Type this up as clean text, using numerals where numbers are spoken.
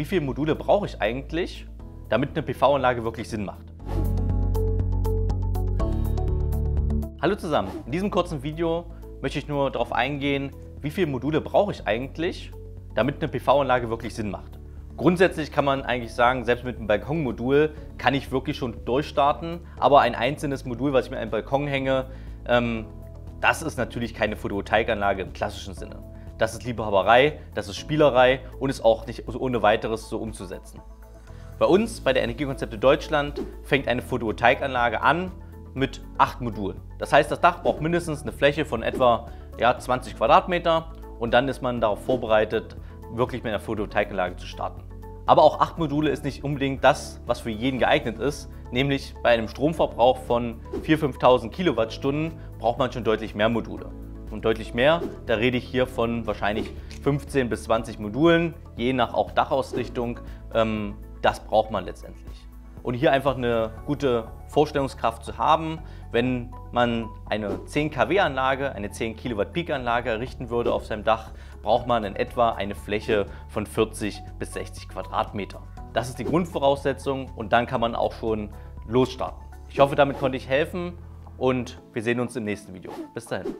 wie viele Module brauche ich eigentlich, damit eine PV-Anlage wirklich Sinn macht. Hallo zusammen, in diesem kurzen Video möchte ich nur darauf eingehen, wie viele Module brauche ich eigentlich, damit eine PV-Anlage wirklich Sinn macht. Grundsätzlich kann man eigentlich sagen, selbst mit einem Balkonmodul kann ich wirklich schon durchstarten, aber ein einzelnes Modul, was ich mir an einen Balkon hänge, das ist natürlich keine Photovoltaikanlage im klassischen Sinne. Das ist Liebhaberei, das ist Spielerei und ist auch nicht ohne weiteres so umzusetzen. Bei uns, bei der Energiekonzepte Deutschland, fängt eine Photovoltaikanlage an mit 8 Modulen. Das heißt, das Dach braucht mindestens eine Fläche von etwa 20 Quadratmeter und dann ist man darauf vorbereitet, wirklich mit einer Photovoltaikanlage zu starten. Aber auch 8 Module ist nicht unbedingt das, was für jeden geeignet ist, nämlich bei einem Stromverbrauch von 4.000, 5.000 Kilowattstunden braucht man schon deutlich mehr Module. Und deutlich mehr, da rede ich hier von wahrscheinlich 15 bis 20 Modulen, je nach auch Dachausrichtung, das braucht man letztendlich. Und hier einfach eine gute Vorstellungskraft zu haben, wenn man eine 10 kW Anlage, eine 10 Kilowatt Peak Anlage errichten würde auf seinem Dach, braucht man in etwa eine Fläche von 40 bis 60 Quadratmeter. Das ist die Grundvoraussetzung und dann kann man auch schon losstarten. Ich hoffe, damit konnte ich helfen und wir sehen uns im nächsten Video. Bis dahin.